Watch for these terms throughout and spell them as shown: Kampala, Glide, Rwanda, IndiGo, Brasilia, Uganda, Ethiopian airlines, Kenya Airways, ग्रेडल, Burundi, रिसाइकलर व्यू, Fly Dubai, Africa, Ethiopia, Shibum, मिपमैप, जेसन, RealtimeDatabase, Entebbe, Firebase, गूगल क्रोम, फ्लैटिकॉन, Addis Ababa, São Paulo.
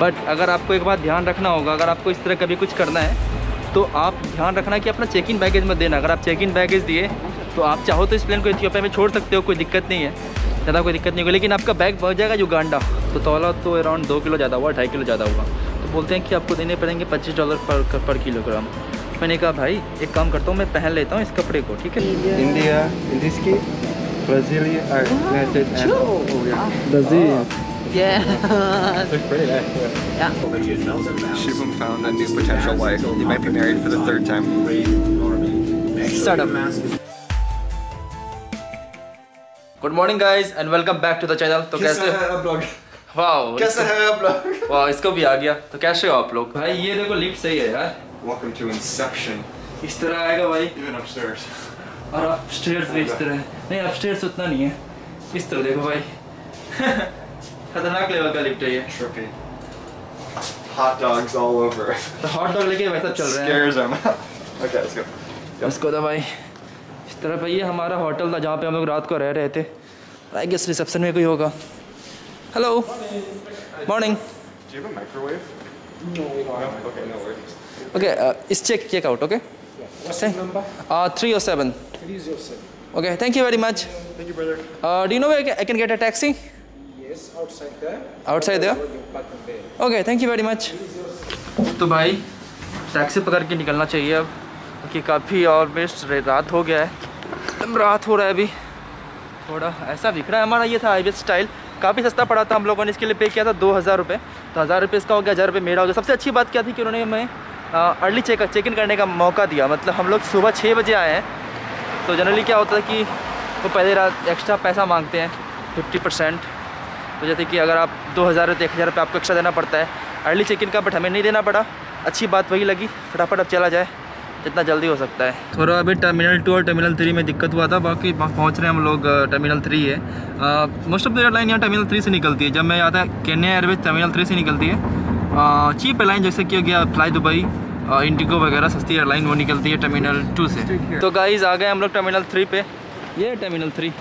But अगर आपको एक बात ध्यान रखना होगा, अगर आपको इस तरह कभी कुछ करना है तो आप ध्यान रखना कि अपना चेक इन बैगेज मत देना। अगर आप चेक इन बैगेज दिए तो आप चाहो तो इस प्लेन को इथियोपिया में छोड़ सकते हो, कोई दिक्कत नहीं है, ज़्यादा कोई दिक्कत नहीं होगी। लेकिन आपका बैग पहुँच जाएगा युगांडा तो तोला तो अराउंड 2 किलो ज़्यादा हुआ, 2.5 किलो ज़्यादा हुआ। तो बोलते हैं कि आपको देने पड़ेंगे $25 पर किलोग्राम। मैंने कहा भाई एक काम करता हूँ, मैं पहन लेता हूँ इस कपड़े को, ठीक है। India Brazil Yeah. Looks pretty nice. Yeah. Shibum found a new potential wife. He might be married for the 3rd time. Startup. Good morning guys and welcome back to the channel. तो कैसे है blog? Wow. कैसा है blog? Wow, इसको भी आ गया। तो कैसे हो आप लोग? भाई ये देखो लिफ्ट सही है यार। Welcome to Inception. इस तरह आएगा भाई। Even upstairs. और upstairs भी इस तरह। नहीं upstairs उतना नहीं है। इस तरह देखो भाई। खतरनाक लेवल का लिफ्ट है ये। Okay. Hot dogs all over. तो hot dog लेके वैसा चल रहे हैं। Scares them. Okay, let's go. इसको तो भाई इस तरह पे ये हमारा होटल था जहाँ पे हम लोग रात को रह रहे थे। I guess रिसेप्शन में कोई होगा। Hello. Morning. Do you have a microwave? No. Okay, no worries. Okay, is check out, okay? What's your number? 307. 307. Okay, thank you very much. Thank you, brother. Do you know where I can get a taxi? Outside there. Outside there? Okay, thank you very much. तो भाई taxi पकड़ के निकलना चाहिए अब क्योंकि काफ़ी और बेस्ट रात हो गया है, रात हो रहा है अभी। थोड़ा ऐसा दिख रहा है हमारा, ये था आईबीएस स्टाइल, काफ़ी सस्ता पड़ा था। हम लोगों ने इसके लिए पे किया था 2000 रुपये, तो 1000 रुपये इसका हो गया, 1000 रुपये मेरा हो गया। सबसे अच्छी बात क्या थी कि उन्होंने हमें अर्ली चेक इन करने का मौका दिया। मतलब हम लोग सुबह 6 बजे आए हैं, तो जनरली क्या होता है कि वो पहले रात एक्स्ट्रा पैसा मांगते हैं 50%। तो जैसे कि अगर आप 2000 या 1000 रुपये आपको एक्स्ट्रा देना पड़ता है अर्ली चेक इन का, बट हमें नहीं देना पड़ा। अच्छी बात वही लगी, फटाफट अब चला जाए जितना जल्दी हो सकता है। थोड़ा अभी टर्मिनल 2 और टर्मिनल 3 में दिक्कत हुआ था, बाकी पहुंच रहे हैं हम लोग। टर्मिनल 3 है, मोस्ट ऑफ द एयरलाइन यहाँ टर्मिनल 3 से निकलती है। जब मैं आता है केन्या एयरवेज टर्मिनल 3 से निकलती है। चीप एयरलाइन जैसे कि हो गया फ्लाई दुबई, इंडिगो वगैरह सस्ती एयरलाइन, वो निकलती है टर्मिनल 2 से। तो गाइज़ आ गए हम लोग टर्मिनल 3 पे। ये है टर्मिनल 3,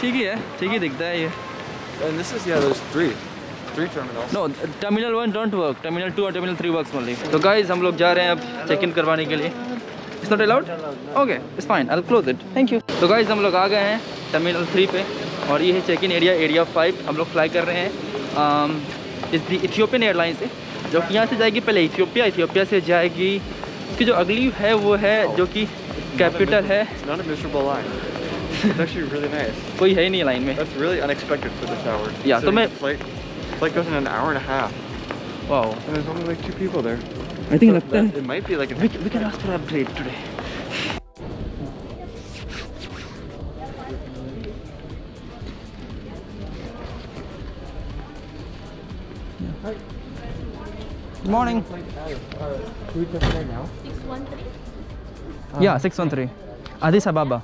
ठीक ही है, ठीक ही दिखता है ये। And this is, yeah, there's three terminals. No, terminal 1 don't work. Terminal 2 or terminal 3 works only. So guys, हम लोग जा रहे हैं अब चेक इन करवाने के लिए। It's not allowed? Okay, it's fine. I'll close it. Thank you. So guys, हम लोग आ गए हैं टर्मिनल 3 पे और ये है चेक इन एरिया, एरिया 5। हम लोग फ्लाई कर रहे हैं इस इथियोपियन एयरलाइन से, जो कि यहाँ से जाएगी पहले इथियोपिया, इथियोपिया से जाएगी कि जो अगली है वो है जो कि कैपिटल है। It's actually really nice. कोई है ही नहीं लाइन में। That's really unexpected for this hour. Yeah, so flight goes in an hour and a half. Wow. And there's only like 2 people there. I think so that it might be like we can ask for an upgrade today. Hi. Good morning. Who is flying now? 613. Yeah, 613. Addis Ababa.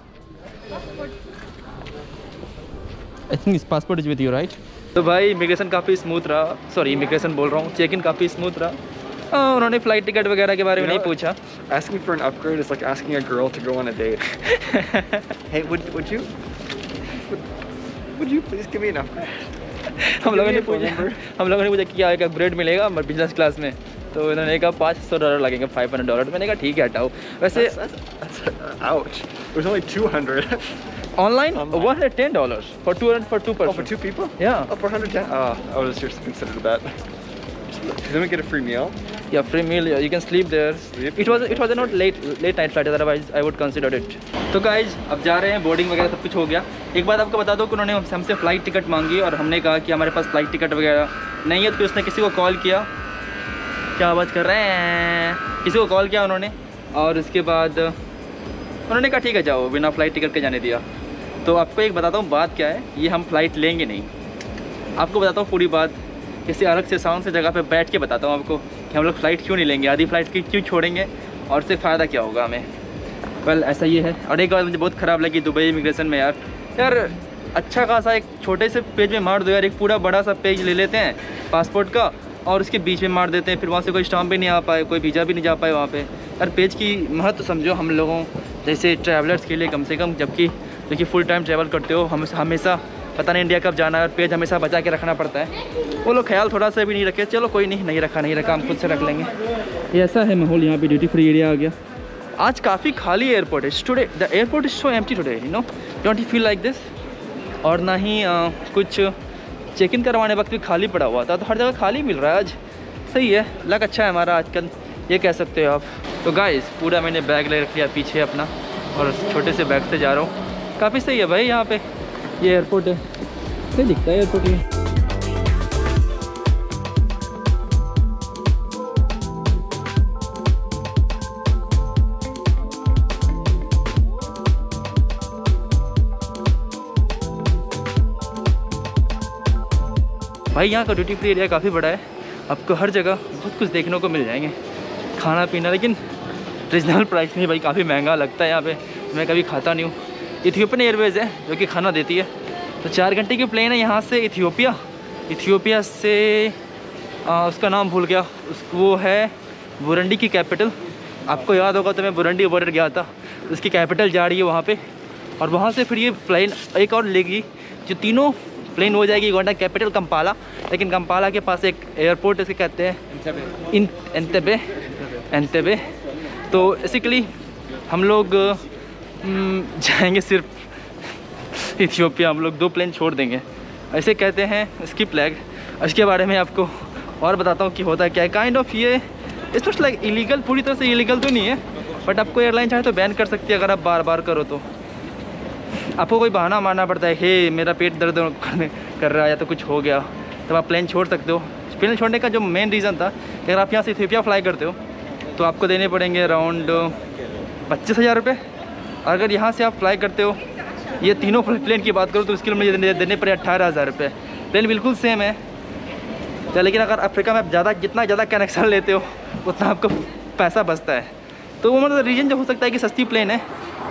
I think his passport is with you, right? तो भाई immigration काफ़ी smooth रहा, sorry immigration बोल रहा हूँ, check in काफ़ी smooth रहा। उन्होंने फ्लाइट टिकट वगैरह के बारे में नहीं पूछा। Asking for an upgrade is like asking a girl to go on a date. Hey, would you please give me an upgrade? हम लोगों ने पूछा कि क्या एक अपग्रेड मिलेगा मगर बिजनेस क्लास में, तो इन्होंने कहा $500 लगेंगे, $500। तो मैंने कहा ठीक है हटाओ। वैसे ouch. There's only 200. Online, $110 for 200 for 2 person. Oh, for 2 people? Yeah. Oh, for 110. I was just considered that. Did we get a free meal? Yeah, free meal. Yeah, you can sleep there. It was not late night flight, otherwise I would consider it. तो guys अब जा रहे हैं, boarding वगैरह सब कुछ हो गया। एक बात आपको बता दो कि उन्होंने हमसे फ़्लाइट टिकट मांगी और हमने कहा कि हमारे पास फ़्लाइट टिकट वगैरह नहीं है। तो उसने किसी को कॉल किया, क्या आवाज़ कर रहे हैं, किसी को कॉल किया उन्होंने और उसके बाद उन्होंने कहा ठीक है जाओ, बिना फ़्लाइट टिकट के जाने दिया। तो आपको एक बताता हूँ बात क्या है, ये हम फ़्लाइट लेंगे नहीं, आपको बताता हूँ पूरी बात किसी अलग से साउंड से जगह पे बैठ के बताता हूँ आपको कि हम लोग फ़्लाइट क्यों नहीं लेंगे, आधी फ़्लाइट की क्यों छोड़ेंगे और उससे फ़ायदा क्या होगा हमें। वेल ऐसा ये है। और एक बात मुझे बहुत ख़राब लगी दुबई इमिग्रेशन में यार अच्छा खासा एक छोटे से पेज में मार दो यार, एक पूरा बड़ा सा पेज ले लेते हैं पासपोर्ट का और उसके बीच में मार देते हैं, फिर वहाँ से कोई स्टाम्प भी नहीं आ पाए, कोई वीज़ा भी नहीं जा पाए वहाँ पर। यार पेज की महत्व समझो हम लोगों जैसे ट्रैवलर्स के लिए कम से कम, जबकि जो कि फुल टाइम ट्रैवल करते हो, हम हमेशा पता नहीं इंडिया कब जाना है और पेज हमेशा बचा के रखना पड़ता है। वो लोग ख्याल थोड़ा सा भी नहीं रखे, चलो कोई नहीं, नहीं रखा हम खुद से रख लेंगे। ये ऐसा है माहौल यहाँ पे, ड्यूटी फ्री एरिया आ गया। आज काफ़ी खाली एयरपोर्ट है today, the airport is so empty today, you know, don't you feel like this. और ना ही कुछ चेक इन करवाने वक्त भी खाली पड़ा हुआ था, तो हर जगह खाली मिल रहा है आज। सही है, लक अच्छा है हमारा आजकल, ये कह सकते हो आप। तो गाइस पूरा मैंने बैग ले रख लिया पीछे अपना और छोटे से बैग से जा रहा हूँ। काफ़ी सही है भाई यहाँ पे, ये एयरपोर्ट है, सही दिखता है एयरपोर्ट में। भाई यहाँ का ड्यूटी फ्री एरिया काफ़ी बड़ा है, आपको हर जगह बहुत कुछ देखने को मिल जाएंगे, खाना पीना, लेकिन रीजनल प्राइस नहीं भाई, काफ़ी महंगा लगता है यहाँ पे, मैं कभी खाता नहीं हूँ। इथियोपियन एयरवेज है जो कि खाना देती है, तो 4 घंटे की प्लेन है यहाँ से इथियोपिया, इथियोपिया से उसका नाम भूल गया, वो है बुरुंडी की कैपिटल। आपको याद होगा तो मैं बुरुंडी बॉर्डर गया था, उसकी कैपिटल जा रही है वहाँ पर, और वहाँ से फिर ये प्लेन एक और लेगी, जो तीनों प्लेन हो जाएगी युगांडा कैपिटल कंपाला। लेकिन कंपाला के पास एक एयरपोर्ट इसे कहते हैं एंतेबे। तो बेसिकली हम लोग जाएंगे सिर्फ इथियोपिया, हम लोग 2 प्लेन छोड़ देंगे, ऐसे कहते हैं इसकी फ्लैग। इसके बारे में आपको और बताता हूँ कि होता क्या है, काइंड ऑफ ये इट्स नॉट लाइक इलीगल, पूरी तरह से इलीगल तो नहीं है, बट आपको एयरलाइन चाहे तो बैन कर सकती है अगर आप बार बार करो तो। आपको कोई बहाना मारना पड़ता है, हे मेरा पेट दर्द कर रहा है या तो कुछ हो गया, तब आप प्लेन छोड़ सकते हो। प्लेन छोड़ने का जो मेन रीज़न था कि अगर आप यहाँ से इथियोपिया फ्लाई करते हो तो आपको देने पड़ेंगे अराउंड 25,000 रुपये, अगर यहाँ से आप फ्लाई करते हो, ये तीनों प्लेन की बात करो तो उसके लिए मुझे देने पड़े 18,000 रुपये। प्लेन बिल्कुल सेम है तो, लेकिन अगर अफ्रीका में आप जितना ज़्यादा कनेक्शन लेते हो उतना आपको पैसा बचता है। तो वो मतलब रीजन जो हो सकता है कि सस्ती प्लेन है,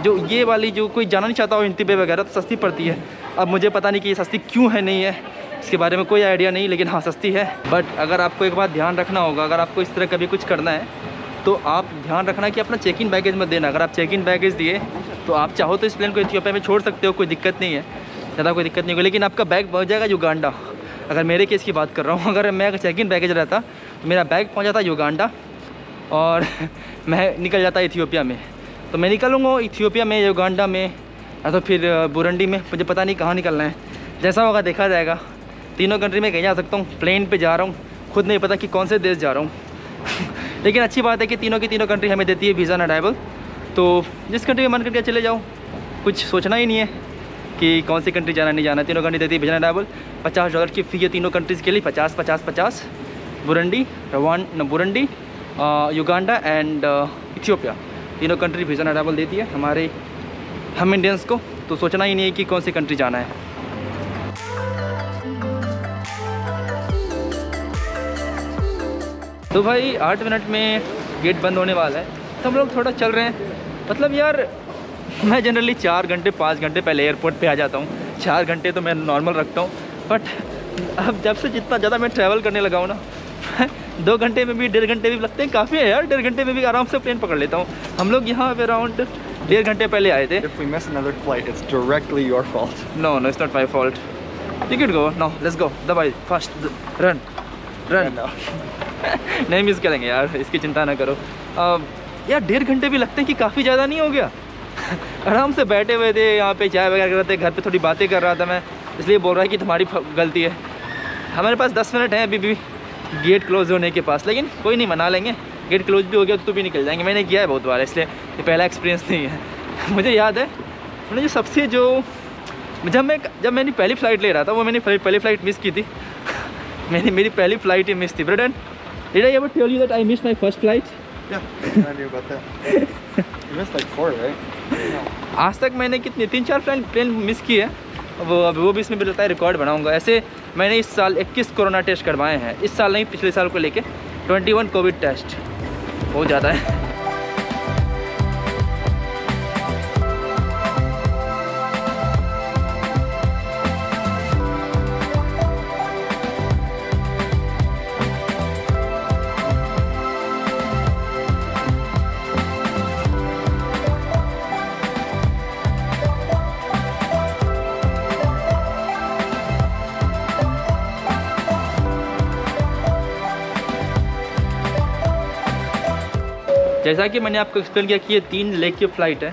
जो ये वाली जो कोई जाना नहीं चाहता हो एंतेबे वगैरह तो सस्ती पड़ती है। अब मुझे पता नहीं कि ये सस्ती क्यों है, नहीं है इसके बारे में कोई आइडिया नहीं, लेकिन हाँ सस्ती है। बट अगर आपको एक बात ध्यान रखना होगा, अगर आपको इस तरह कभी कुछ करना है तो आप ध्यान रखना कि अपना चेक इन बैगेज मत देना। अगर आप चेक इन बैगेज दिए तो आप चाहो तो इस प्लेन को इथियोपिया में छोड़ सकते हो, कोई दिक्कत नहीं है, ज़्यादा कोई दिक्कत नहीं होगी, लेकिन आपका बैग पहुँच जाएगा युगांडा। अगर मेरे केस की बात कर रहा हूँ, अगर मैं चेक इन बैगेज रहता तो मेरा बैग पहुँच जाता युगांडा और मैं निकल जाता इथियोपिया में। तो मैं निकलूँगा इथियोपिया में, युगांडा में या तो फिर बुरुंडी में, मुझे पता नहीं कहाँ निकलना है, जैसा होगा देखा जाएगा। तीनों कंट्री में कहीं जा सकता हूँ, प्लेन पे जा रहा हूँ, खुद नहीं पता कि कौन से देश जा रहा हूँ। लेकिन अच्छी बात है कि तीनों की तीनों कंट्री हमें देती है वीज़ा अवेलेबल, तो जिस कंट्री में मन करके चले जाओ, कुछ सोचना ही नहीं है कि कौन सी कंट्री जाना नहीं जाना, तीनों कंट्री देती है वीज़ा अवेलेबल। $50 की फ़ी है तीनों कंट्रीज़ के लिए, 50-50-50, Burundi, Burundi, Uganda and Ethiopia, तीनों कंट्री वीज़ा अवेलेबल देती है हमारे हम इंडियंस को, तो सोचना ही नहीं है कि कौन सी कंट्री जाना है। तो भाई 8 मिनट में गेट बंद होने वाला है, तो हम लोग थोड़ा चल रहे हैं। मतलब यार मैं जनरली 4-5 घंटे पहले एयरपोर्ट पे आ जाता हूँ, 4 घंटे तो मैं नॉर्मल रखता हूँ, बट अब जब से जितना ज़्यादा मैं ट्रैवल करने लगा हूँ ना 2 घंटे में भी 1.5 घंटे भी लगते हैं, काफ़ी है यार, 1.5 घंटे में भी आराम से प्लेन पकड़ लेता हूँ। हम लोग यहाँ पे अराउंड 1.5 घंटे पहले आए थे। If we miss another flight, it's directly your fault. No, it's not my fault. You can go. No, let's go. Dubai fast. Run. नहीं मिस करेंगे यार, इसकी चिंता ना करो। यार 1.5 घंटे भी लगते हैं कि काफ़ी ज़्यादा नहीं हो गया। आराम से बैठे हुए थे यहाँ पे, चाय वगैरह कर रहे थे, घर पे थोड़ी बातें कर रहा था मैं, इसलिए बोल रहा है कि तुम्हारी गलती है। हमारे पास 10 मिनट हैं अभी भी गेट क्लोज होने के पास, लेकिन कोई नहीं, मना लेंगे। गेट क्लोज भी हो गया तो भी निकल जाएंगे, मैंने किया है बहुत बार, इसलिए ये पहला एक्सपीरियंस नहीं है। मुझे याद है मैंने जो सबसे जो जब मैंने पहली फ़्लाइट ले रहा था, वो मैंने पहली फ़्लाइट मिस की थी। मेरी पहली फ़्लाइट ही मिस थी। Brother did I ever tell you that I miss my first flight? आज तक मैंने कितनी 3-4 प्लेन मिस की है, वो भी इसमें मिलता है, रिकॉर्ड बनाऊंगा। ऐसे मैंने इस साल 21 कोरोना टेस्ट करवाए हैं, इस साल नहीं पिछले साल को लेके 21 कोविड टेस्ट, बहुत ज़्यादा है। जैसा कि मैंने आपको एक्सप्लेन किया कि ये 3 लेग की फ़्लाइट है,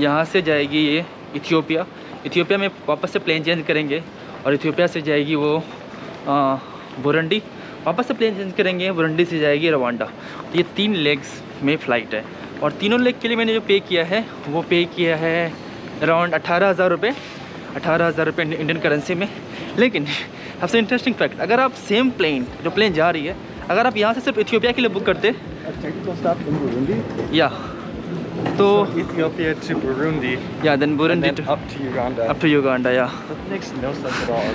यहाँ से जाएगी ये इथियोपिया, इथियोपिया में वापस से प्लेन चेंज करेंगे और इथियोपिया से जाएगी वो बुरुंडी, वापस से प्लेन चेंज करेंगे, बुरुंडी से जाएगी रवांडा। ये 3 लेग्स में फ़्लाइट है और तीनों लेग के लिए मैंने जो पे किया है वो पे किया है अराउंड 18,000 रुपये, 18,000 रुपये इंडियन करेंसी में। लेकिन सबसे इंटरेस्टिंग फैक्ट, अगर आप सेम प्लेन जो प्लेन जा रही है, अगर आप यहाँ से सिर्फ इथियोपिया के लिए बुक करते या so Ethiopia to Burundi, yeah, then Burundi and then to up to Uganda, yeah. That makes no sense at all.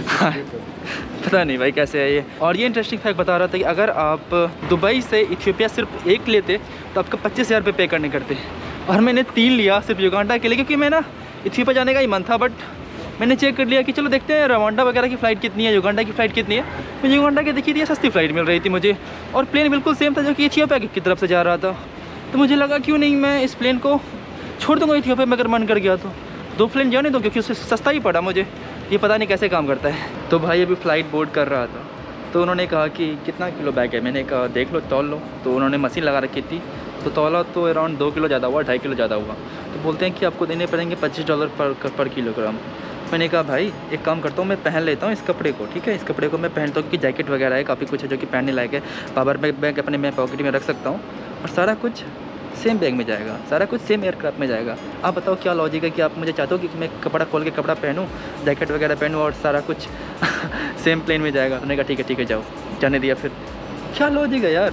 पता नहीं भाई कैसे है ये। और ये इंटरेस्टिंग फैक्ट बता रहा था कि अगर आप दुबई से इथियोपिया सिर्फ एक लेते तो आपको 25,000 रुपये पे करने करते, और मैंने 3 लिया सिर्फ युगांडा के लिए, क्योंकि मैं ना इथियोपिया जाने का ही मन था, बट मैंने चेक कर लिया कि चलो देखते हैं रवांडा वगैरह की फ़्लाइट कितनी है, युगांडा की फ़्लाइट कितनी है। तो युगांडा की देखी थी सस्ती फ़्लाइट मिल रही थी मुझे, और प्लेन बिल्कुल सेम था जो कि इथियोपिया की तरफ से जा रहा था। तो मुझे लगा क्यों नहीं मैं इस प्लेन को छोड़ दूँगा इथियोपिया में, अगर मन कर गया तो 2 प्लेन जाने दो, क्योंकि उससे सस्ता ही पड़ा मुझे। ये पता नहीं कैसे काम करता है। तो भाई अभी फ़्लाइट बोर्ड कर रहा था तो उन्होंने कहा कि कितना किलो बैग है, मैंने कहा देख लो तौल लो। तो उन्होंने मशीन लगा रखी थी, तो तौला तो अराउंड 2 किलो ज़्यादा हुआ, 2.5 किलो ज़्यादा हुआ। तो बोलते हैं कि आपको देने पड़ेंगे $25 पर किलोग्राम। मैंने कहा भाई एक काम करता हूँ, मैं पहन लेता हूँ इस कपड़े को, ठीक है, इस कपड़े को मैं पहनता हूँ, क्योंकि जैकेट वगैरह है, काफ़ी कुछ है जो कि पहनने लायक है। पावर बैग अपने मैं पॉकेट में रख सकता हूँ और सारा कुछ सेम बैग में जाएगा, सारा कुछ सेम एयरक्राफ्ट में जाएगा। आप बताओ क्या लॉजिक है कि आप मुझे चाहते हो कि मैं कपड़ा खोल के कपड़ा पहनूं, जैकेट वगैरह पहनूं और सारा कुछ सेम प्लेन में जाएगा। मैंने कहा ठीक है जाओ, जाने दिया। फिर क्या लॉजिक है यार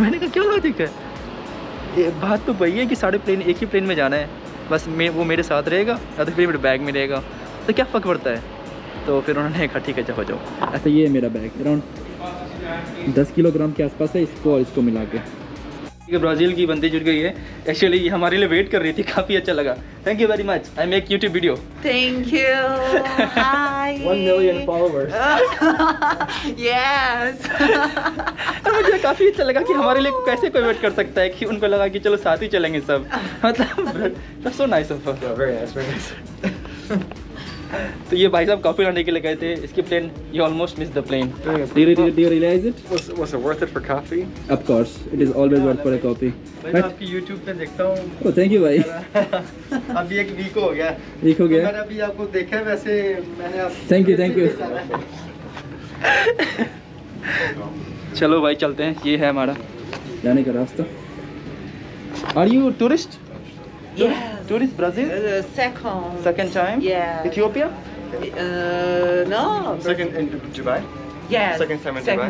मैंने कहा क्या लॉजिक है। बात तो वही है कि सारे प्लेन एक ही प्लेन में जाना है, बस मैं वो मेरे साथ रहेगा या तो फिर मेरे बैग में रहेगा, तो क्या फ़र्क पड़ता है। तो फिर उन्होंने कहा ठीक है जाओ जाओ। अच्छा ये मेरा बैग अराउंड 10 किलोग्राम के आसपास है, इसको और इसको मिला के। ब्राज़ील की बंदी जुड़ गई है, एक्चुअली ये हमारे लिए वेट कर रही थी, काफ़ी अच्छा लगा। Thank you very much, I make YouTube video. Thank you, hi 1 million followers, yes. मुझे काफ़ी अच्छा लगा कि हमारे लिए कैसे कोई वेट कर सकता है, कि उनको लगा कि चलो साथ ही चलेंगे सब, मतलब सो नाइस ऑफ हर। तो ये भाई साहब कॉफी लाने के लिए गए थे, इसकी प्लेन ये almost miss the plane. Do you realize it? Was it worth it for coffee? Of course, it is always worth for a coffee. मैं आपकी YouTube पे देखता हूँ। Oh, thank you भाई। अभी एक वीक हो गया। वीक हो गया। मैंने अभी आपको देखा है, वैसे मैंने आप। Thank you। चलो भाई चलते हैं, ये है हमारा जाने का रास्ता। Are you a tourist? Yes. Tourist Brazil? Second. Second time? Yeah. Ethiopia? No. Second in Dubai? Yes. Second time in Dubai?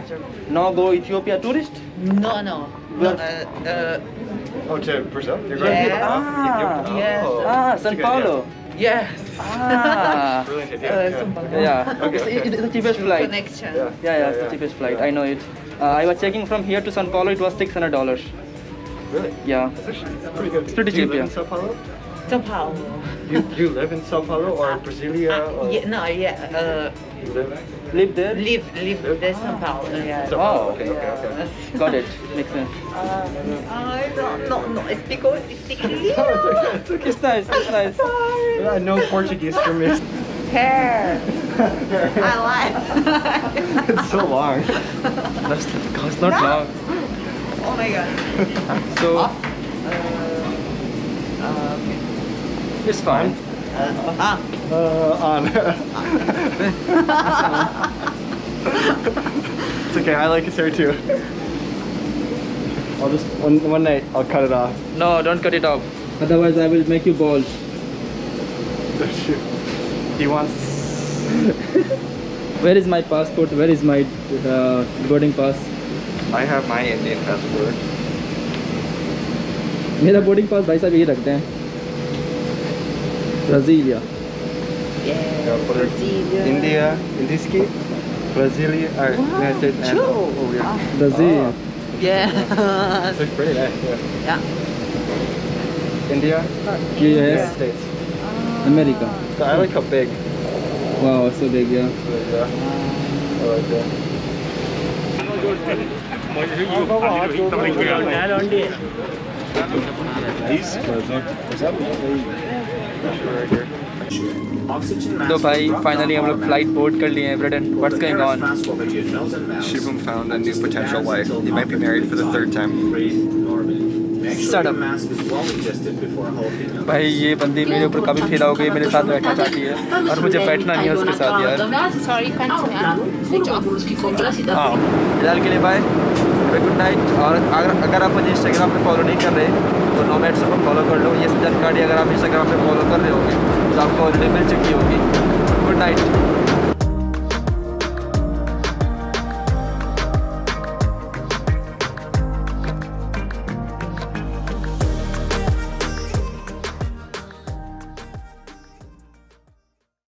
No, go Ethiopia tourist? No. Oh, to Brazil? You're going to Ethiopia? Yes. São Paulo? Yes. Brilliant idea. Yeah. Okay. It's the cheapest flight. Connection. Yeah, it's the cheapest flight. I know it. I was checking from here to São Paulo, it was $600. Really? Yeah. It's pretty good. It's pretty cheap, yeah. Sao Paulo? Sao Paulo. You live in Sao Paulo or Brasilia? Or? Yeah, no, yeah. You live there? Live there, Sao Paulo. Yeah. Sao Paulo. Oh, okay. Got it. Makes sense. I don't know. No, it's because it's English. Okay. It's nice. Sorry. Yeah, no Portuguese for me. Hair. I like. It's so long. It's not long. Oh my god. So okay. It's fine. On. It's okay. I like his hair too. I'll just one night I'll cut it off. No, don't cut it off. Otherwise, I will make you bald. Don't you? He wants. Where is my passport? Where is my boarding pass? I have my Indian passport. मेरा boarding pass भाई साहब यही रखते हैं। Brasilia. Yeah. Brasilia. India. Indiski. Brasilia. Wow. Brasilia. Yeah. So great. Yeah. India. US States. America. So I like how big. Wow, so big, yeah. Yeah. I like that. तो भाई finally हम लोग flight board कर लिए हैं। Britain, what's going on? Shibum found a new potential wife. He might be married for the 3rd time. सड़क। भाई ये बंदी मेरे ऊपर काफ़ी फिदा हो गई, मेरे साथ बैठना चाहती है और मुझे बैठना नहीं है उसके साथ यार। हाँ फिलहाल के लिए बाय, गुड नाइट। और अगर आप मुझे इंस्टाग्राम पे फॉलो नहीं कर रहे तो नोमैड्स पर फॉलो कर लो। ये सब जानकारी अगर आप इंस्टाग्राम पे फॉलो कर रहे होंगे तो आपको ऑलरेडी मिल चुकी होगी। Good night.